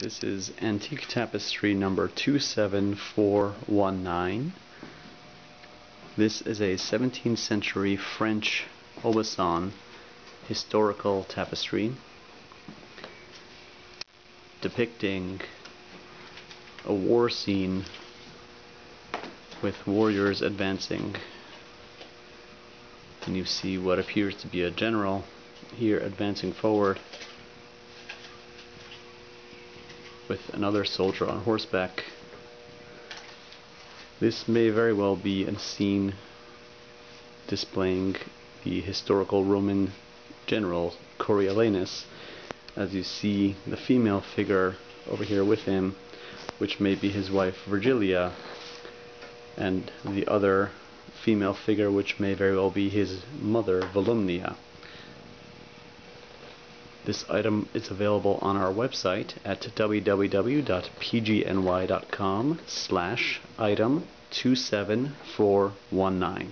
This is Antique Tapestry number 27419. This is a 17th century French Aubusson historical tapestry depicting a war scene with warriors advancing. And you see what appears to be a general here advancing forward with another soldier on horseback. This may very well be a scene displaying the historical Roman general Coriolanus, as you see the female figure over here with him, which may be his wife Virgilia, and the other female figure, which may very well be his mother Volumnia. This item is available on our website at www.pgny.com/item27419.